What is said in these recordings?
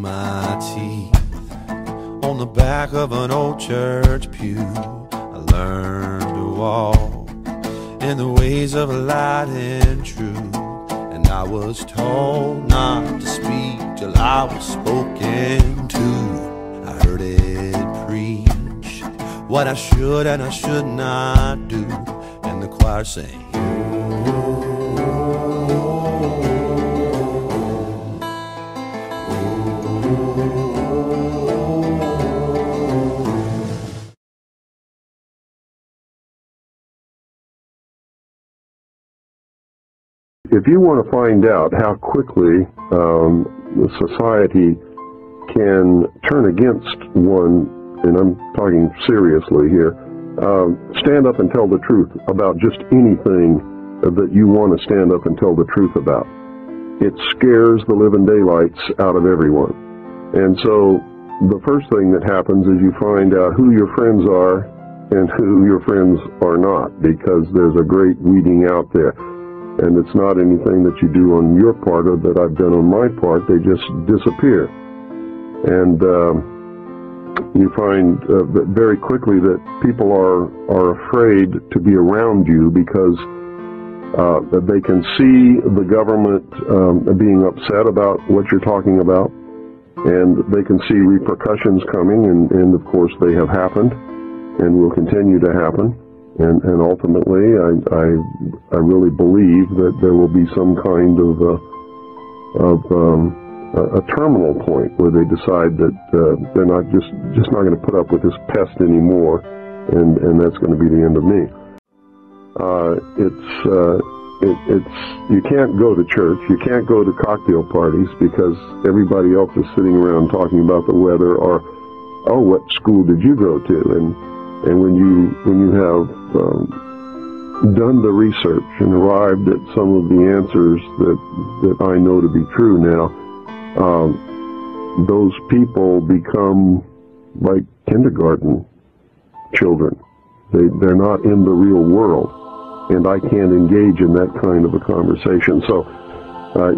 my teeth on the back of an old church pew. I learned to walk in the ways of light and truth, and I was told not to speak till I was spoken to. I heard it preach what I should and I should not do, and the choir sang, If you want to find out how quickly society can turn against one, and I'm talking seriously here, stand up and tell the truth about just anything that you want to stand up and tell the truth about. It scares the living daylights out of everyone. And so the first thing that happens is you find out who your friends are and who your friends are not, because there's a great weeding out there. And it's not anything that you do on your part or that I've done on my part. They just disappear. And you find very quickly that people are afraid to be around you because they can see the government being upset about what you're talking about. And they can see repercussions coming, and of course they have happened and will continue to happen. And ultimately, I really believe that there will be some kind of a terminal point where they decide that they're not just not going to put up with this pest anymore, and that's going to be the end of me. You can't go to church, you can't go to cocktail parties because everybody else is sitting around talking about the weather or, oh, what school did you go to? And when you have done the research and arrived at some of the answers that I know to be true now, those people become like kindergarten children. They're not in the real world, and I can't engage in that kind of a conversation. So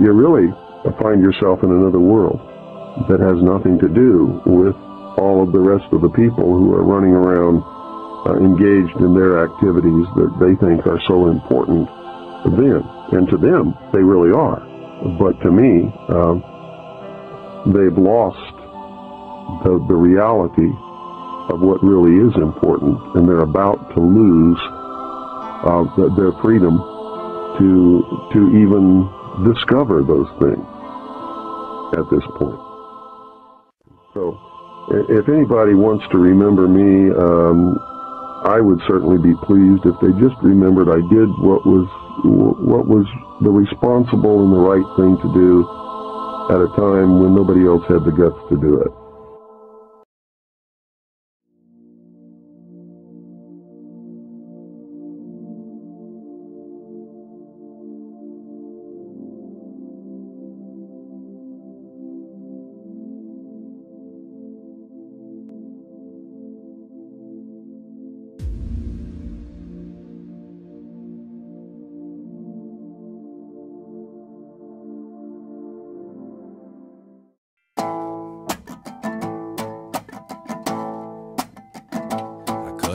you really find yourself in another world that has nothing to do with all of the rest of the people who are running around engaged in their activities that they think are so important to them. And to them, they really are. But to me, they've lost the reality of what really is important, and they're about to lose their freedom to even discover those things at this point. So, if anybody wants to remember me, I would certainly be pleased if they just remembered I did what was the responsible and the right thing to do at a time when nobody else had the guts to do it.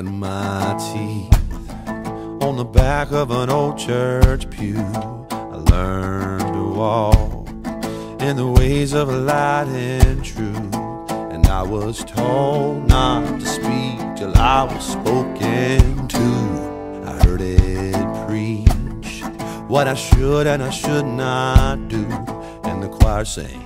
My teeth on the back of an old church pew. I learned to walk in the ways of light and truth, and I was told not to speak till I was spoken to. I heard it preach what I should and I should not do, and the choir sang,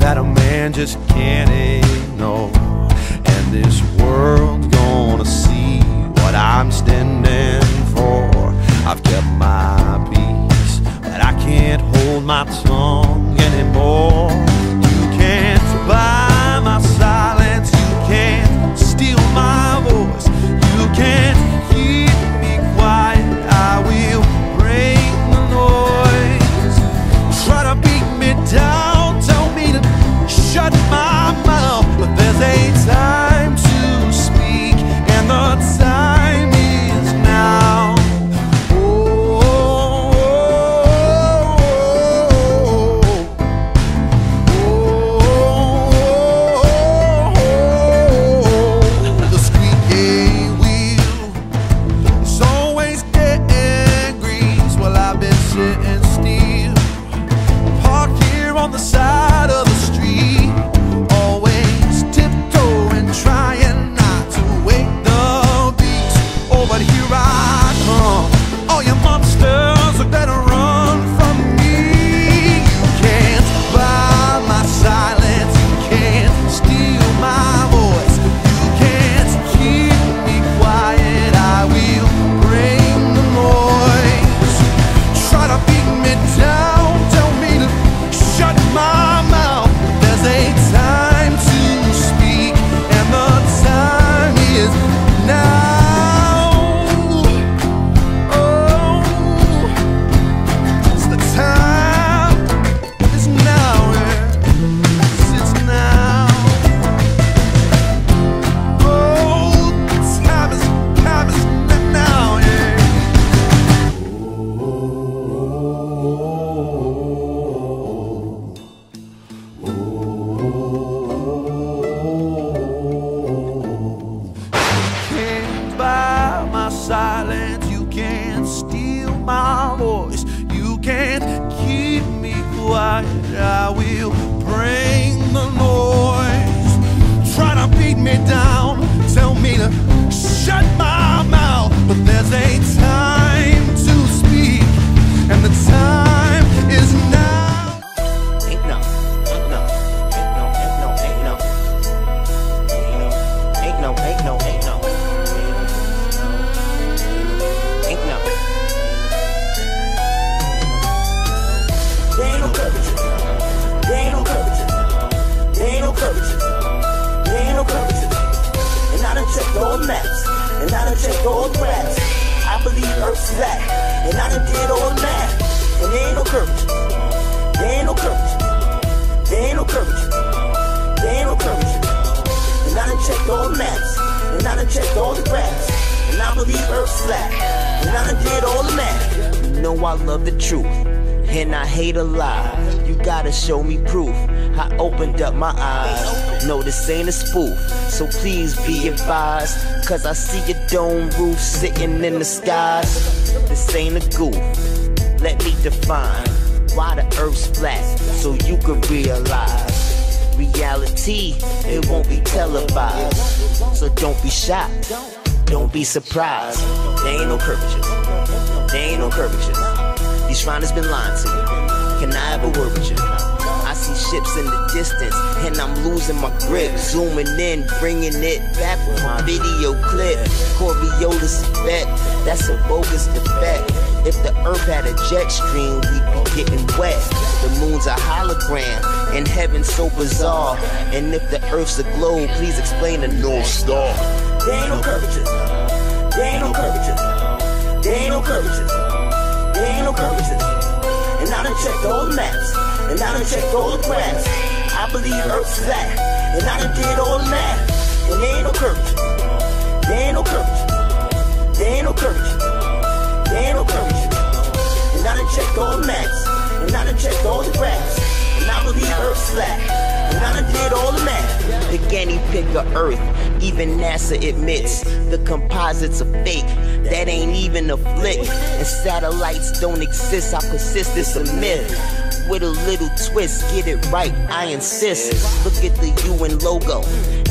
that a man just can't ignore, and this world's gonna see what I'm standing for. I've kept my peace in the noise, try to beat me down, tell me to shut my mouth. But there's a time to speak, and the time is now. Ain't no, ain't no, ain't no, ain't no, ain't no, ain't no, ain't no, ain't no, ain't no, ain't no courage, there ain't no courage, there ain't no courage, there ain't no courage. And I done checked all maps, and I done checked all raps. I believe Earth's flat, and I done did all that. And there ain't no courage, there ain't no courage, there ain't no courage, there ain't no courage. And I done checked all maps, and I done checked all the raps. And I believe Earth's flat, and I done did all that. You know I love the truth, and I hate a lie. You gotta show me proof. I opened up my eyes. No, this ain't a spoof, so please be advised, cause I see a dome roof sitting in the skies. This ain't a goof, let me define why the earth's flat, so you can realize reality, it won't be televised. So don't be shocked, don't be surprised. There ain't no curvature, there ain't no curvature. These shrines been lying to you, can I ever work with you? I see ships in the distance, and I'm losing my grip. Zooming in, bringing it back with my video clip. Coriolis effect, that's a bogus effect. If the earth had a jet stream, we'd be getting wet. The moon's a hologram, and heaven's so bizarre. And if the earth's a globe, please explain the North Star. There ain't no curvature, there ain't no curvature, there ain't no curvature, there ain't no curvature. And I done checked all the maps, and I done checked all the graphs. I believe Earth's flat, and I done did all the math. And there ain't no courage, there ain't no courage, there ain't no courage, there ain't no courage. And I done checked all the maps, and I done checked all the graphs. And I believe Earth's flat, and I done did all the math. Pick any pick of Earth, even NASA admits the composites are fake. That ain't even a flick, and satellites don't exist. I persist, it's a myth. With a little twist, get it right, I insist. Look at the UN logo,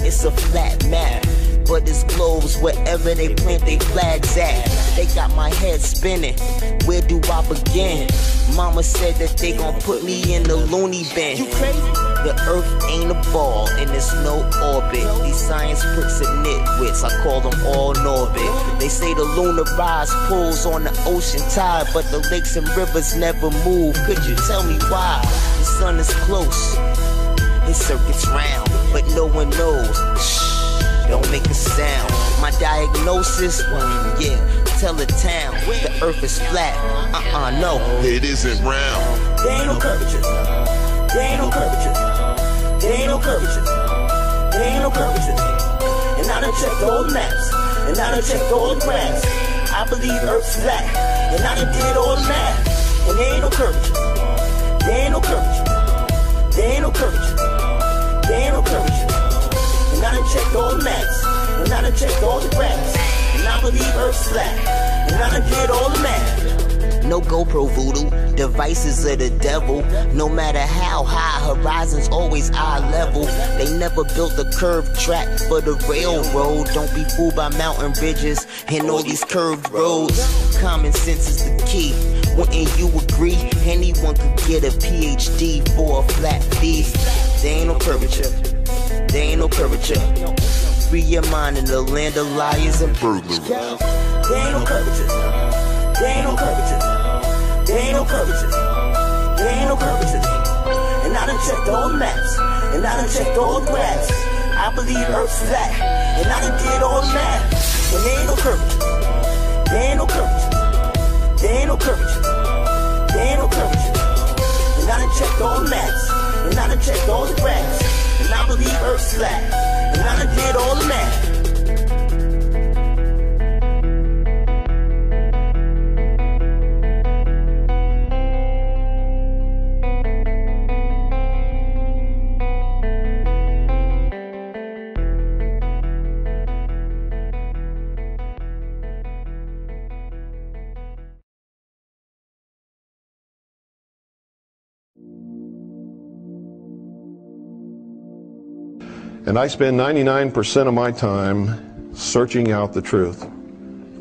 it's a flat map, but it's globes wherever they plant their flags at. They got my head spinning, where do I begin? Mama said that they gon' put me in the loony bin. You crazy? The earth ain't a ball, and there's no orbit. These science pricks are nitwits, I call them all in orbit. They say the lunar rise pulls on the ocean tide, but the lakes and rivers never move. Could you tell me why? The sun is close, his circuit's round, but no one knows. Shh, don't make a sound. My diagnosis, yeah, tell the town, the earth is flat, no, it isn't round. There ain't no curvature, there ain't no curvature, there ain't no curvature, there ain't no curvature. And I done checked all the maps, and I done checked all the graphs. I believe earth's flat, and I done did all the math. And there ain't no curvature, there ain't no curvature, there ain't no curvature, there ain't no curvature. And I done checked all the maps, and I done checked all the graphs. I believe Earth's flat, and I done did all the math. No GoPro voodoo, devices of the devil. No matter how high, horizon's always eye level. They never built a curved track for the railroad. Don't be fooled by mountain ridges and all these curved roads. Common sense is the key, wouldn't you agree? Anyone could get a PhD for a flat fee. There ain't no curvature, there ain't no curvature. Free your mind in the land of liars and burglars. There ain't no curvature, there ain't no curvature, there ain't no curvature, there ain't no curvature. And I done checked all the maps, and I done checked all the graphs. I believe Earth's flat, and I done did all the math. And there ain't no curvature, there ain't no curvature, there ain't no curvature, there ain't no curvature. And I done checked all the maps, and I done checked all the graphs. And I believe Earth's flat, and I done did all the math. And I spend 99% of my time searching out the truth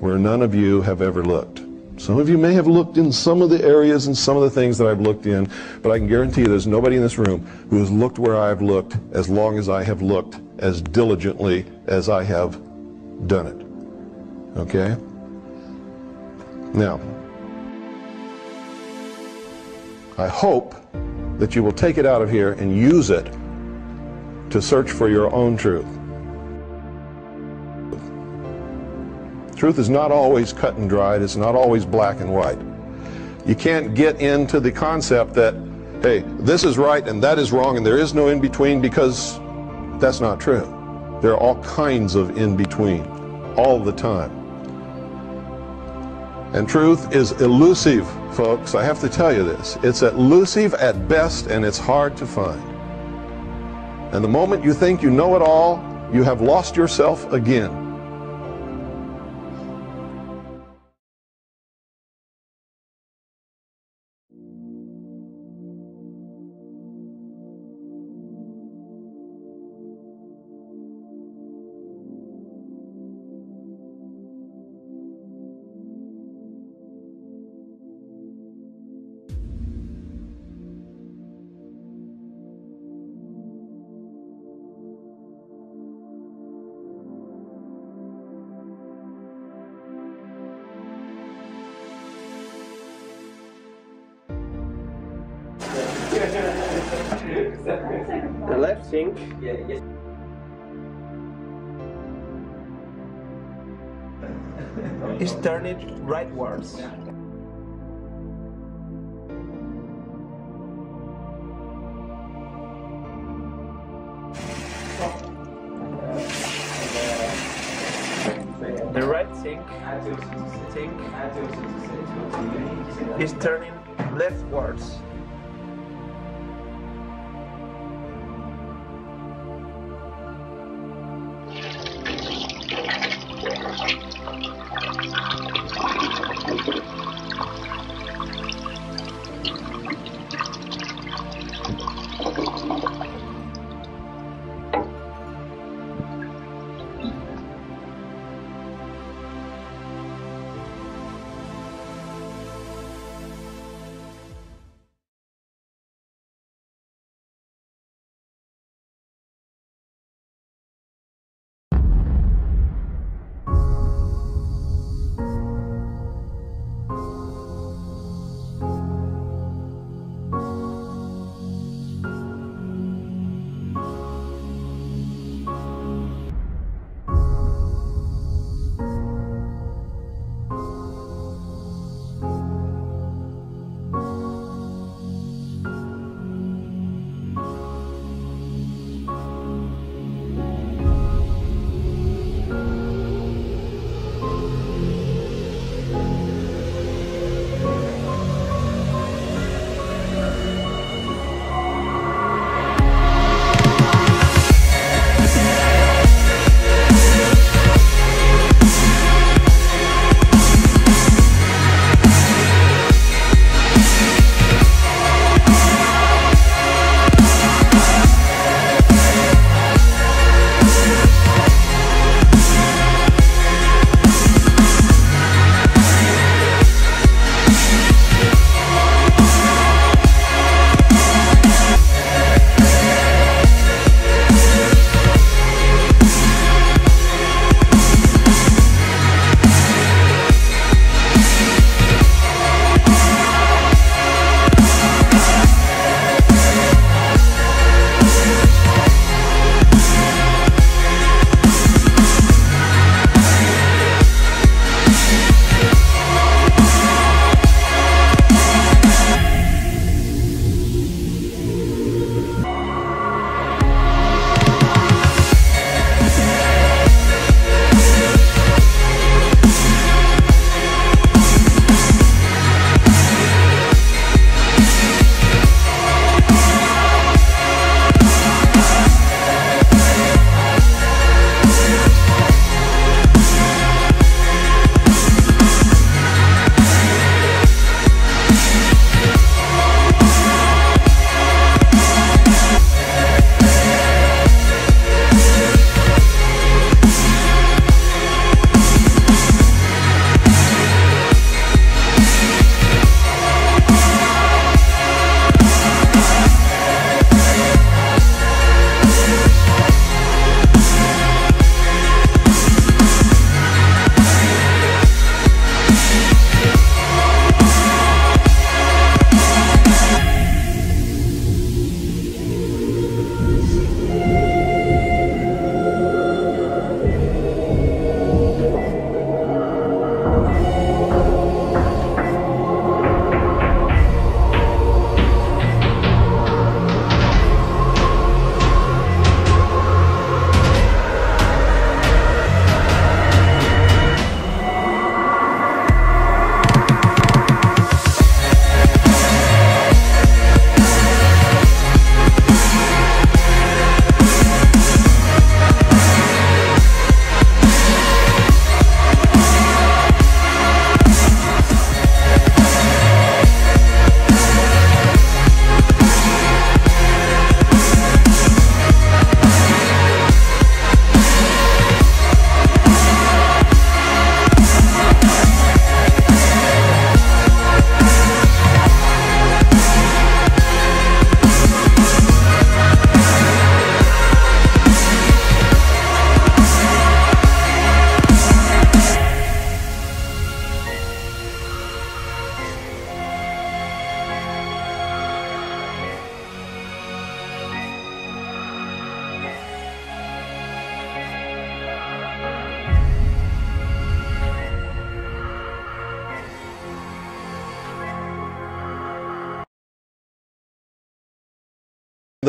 where none of you have ever looked. Some of you may have looked in some of the areas and some of the things that I've looked in, but I can guarantee you there's nobody in this room who has looked where I've looked as long as I have looked, as diligently as I have done it. Okay? Now, I hope that you will take it out of here and use it to search for your own truth. Truth is not always cut and dried. It's not always black and white. You can't get into the concept that, hey, this is right and that is wrong and there is no in-between, because that's not true. There are all kinds of in-between all the time. And truth is elusive, folks. I have to tell you this. It's elusive at best, and it's hard to find. And the moment you think you know it all, you have lost yourself again. The left thing. Yeah, yes. Is turn it rightwards. The right thing is turning leftwards.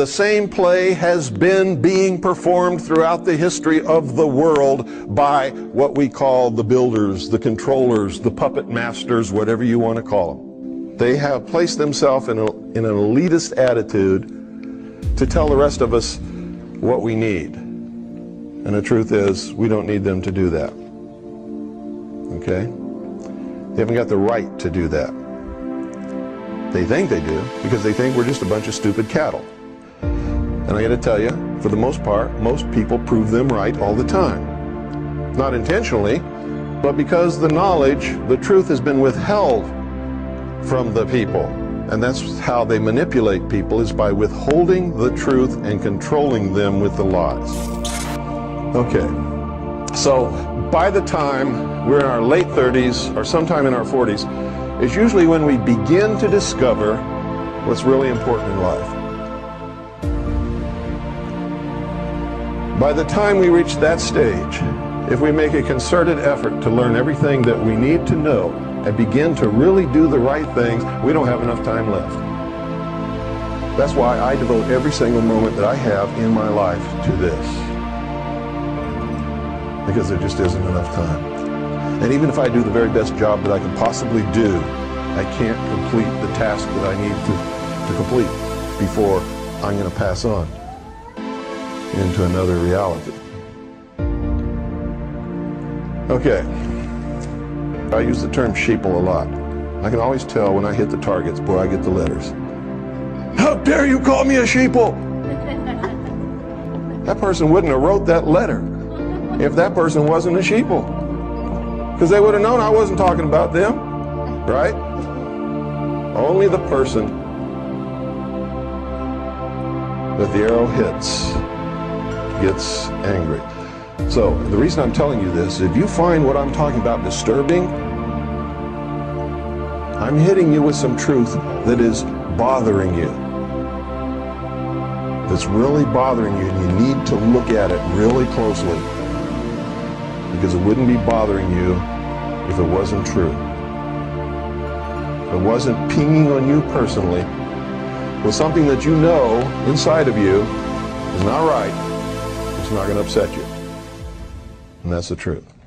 The same play has been being performed throughout the history of the world by what we call the builders, the controllers, the puppet masters, whatever you want to call them. They have placed themselves in an elitist attitude to tell the rest of us what we need. And the truth is, we don't need them to do that. Okay? They haven't got the right to do that. They think they do because they think we're just a bunch of stupid cattle. And I got to tell you, for the most part, most people prove them right all the time. Not intentionally, but because the knowledge, the truth has been withheld from the people. And that's how they manipulate people, is by withholding the truth and controlling them with the lies. Okay, so by the time we're in our late 30s or sometime in our 40s, is usually when we begin to discover what's really important in life. By the time we reach that stage, if we make a concerted effort to learn everything that we need to know and begin to really do the right things, we don't have enough time left. That's why I devote every single moment that I have in my life to this, because there just isn't enough time. And even if I do the very best job that I can possibly do, I can't complete the task that I need to complete before I'm going to pass on into another reality. Okay. I use the term sheeple a lot. I can always tell when I hit the targets, boy, I get the letters. How dare you call me a sheeple? That person wouldn't have wrote that letter if that person wasn't a sheeple. Because they would have known I wasn't talking about them, right? Only the person that the arrow hits gets angry. So the reason I'm telling you this, if you find what I'm talking about disturbing, I'm hitting you with some truth that is bothering you. That's really bothering you, and you need to look at it really closely. Because it wouldn't be bothering you if it wasn't true. If it wasn't pinging on you personally with something that you know inside of you is not right, it's not going to upset you. And that's the truth.